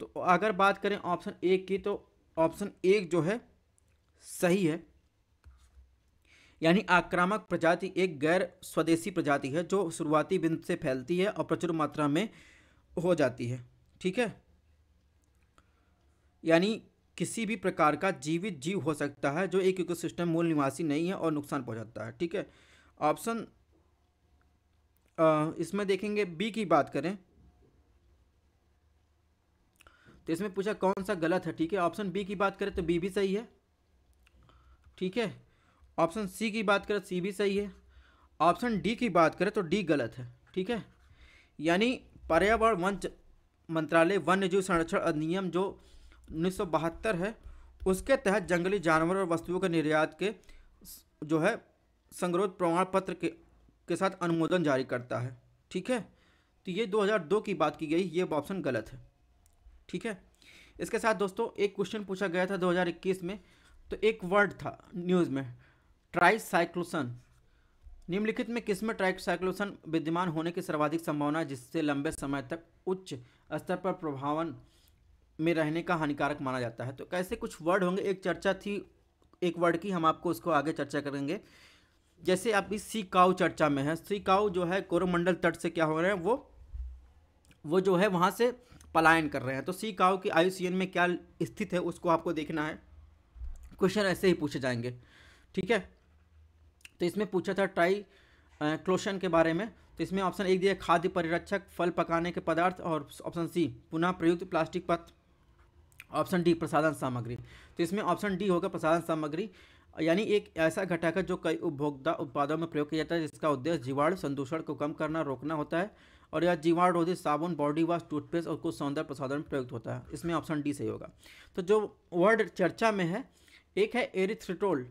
तो अगर बात करें ऑप्शन एक की, तो ऑप्शन एक जो है सही है, यानी आक्रामक प्रजाति एक गैर स्वदेशी प्रजाति है जो शुरुआती बिंदु से फैलती है और प्रचुर मात्रा में हो जाती है। ठीक है, यानी किसी भी प्रकार का जीवित जीव हो सकता है जो एक इकोसिस्टम मूल निवासी नहीं है और नुकसान पहुंचाता है। ठीक है, ऑप्शन इसमें देखेंगे बी की बात करें तो इसमें पूछा कौन सा गलत है, ठीक है। ऑप्शन बी की बात करें तो बी भी सही है, ठीक है। ऑप्शन सी की बात करें सी भी सही है। ऑप्शन डी की बात करें तो डी गलत है, ठीक है। यानी पर्यावरण वन मंत्रालय वन्य जीव संरक्षण अधिनियम जो उन्नीस सौ बहत्तर है उसके तहत जंगली जानवरों और वस्तुओं के निर्यात के जो है संगरोध प्रमाण पत्र के के साथ अनुमोदन जारी करता है, ठीक है। तो ये दो हज़ार दो की बात की गई, ये ऑप्शन गलत है, ठीक है। इसके साथ दोस्तों एक क्वेश्चन पूछा गया था दो हज़ार इक्कीस में, तो एक वर्ड था न्यूज़ में ट्राइक्लोसन। निम्नलिखित में किस में ट्राइक्लोसन विद्यमान होने की सर्वाधिक संभावना है जिससे लंबे समय तक उच्च स्तर पर प्रभावन में रहने का हानिकारक माना जाता है। तो कैसे कुछ वर्ड होंगे, एक चर्चा थी एक वर्ड की, हम आपको उसको आगे चर्चा करेंगे। जैसे आप इस सी काऊ चर्चा में है, सी काऊ जो है कोरोमंडल तट से क्या हो रहे हैं, वो वो जो है वहाँ से पलायन कर रहे हैं। तो सी काऊ की आईयूसीएन में क्या स्थित है उसको आपको देखना है। क्वेश्चन ऐसे ही पूछे जाएंगे, ठीक है। तो इसमें पूछा था ट्राई क्लोसन के बारे में, तो इसमें ऑप्शन एक दिया खाद्य परिरक्षक, फल पकाने के पदार्थ, और ऑप्शन सी पुनः प्रयुक्त प्लास्टिक पथ, ऑप्शन डी प्रसाधन सामग्री। तो इसमें ऑप्शन डी होगा प्रसाधन सामग्री, यानी एक ऐसा घटक है जो कई उपभोक्ता उत्पादों में प्रयोग किया जाता है जिसका उद्देश्य जीवाणु संदूषण को कम करना रोकना होता है, और यह जीवाणु रोधी साबुन, बॉडी वॉश, टूथपेस्ट और कुछ सौंदर्य प्रसाधन में प्रयुक्त होता है। इसमें ऑप्शन डी सही होगा। तो जो वर्ड चर्चा में है एक है एरिथ्रिटोल,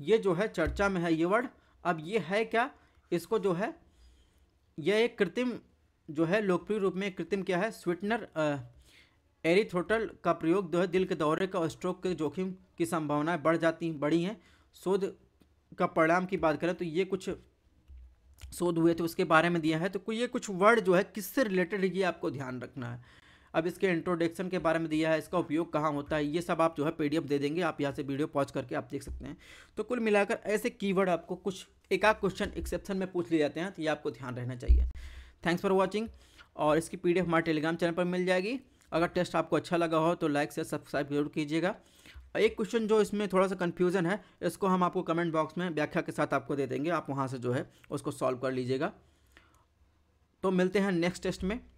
ये जो है चर्चा में है ये वर्ड। अब ये है क्या, इसको जो है यह एक कृत्रिम जो है लोकप्रिय रूप में कृत्रिम क्या है स्वीटनर एरिथ्रोटल का प्रयोग जो है दिल के दौरे का और स्ट्रोक के जोखिम की संभावनाएं बढ़ जाती बड़ी हैं। शोध का परिणाम की बात करें तो ये कुछ शोध हुए थे उसके बारे में दिया है। तो ये कुछ वर्ड जो है किससे रिलेटेड है ये आपको ध्यान रखना है। अब इसके इंट्रोडक्शन के बारे में दिया है, इसका उपयोग कहाँ होता है, ये सब आप जो है पीडीएफ दे देंगे, आप यहाँ से वीडियो पॉज करके आप देख सकते हैं। तो कुल मिलाकर ऐसे कीवर्ड आपको कुछ एक आध क्वेश्चन एक्सेप्शन में पूछ लिए जाते हैं, तो ये आपको ध्यान रहना चाहिए। थैंक्स फॉर वॉचिंग, और इसकी पीडीएफ हमारे टेलीग्राम चैनल पर मिल जाएगी। अगर टेस्ट आपको अच्छा लगा हो तो लाइक से सब्सक्राइब जरूर कीजिएगा। एक क्वेश्चन जो इसमें थोड़ा सा कन्फ्यूज़न है इसको हम आपको कमेंट बॉक्स में व्याख्या के साथ आपको दे देंगे, आप वहाँ से जो है उसको सॉल्व कर लीजिएगा। तो मिलते हैं नेक्स्ट टेस्ट में।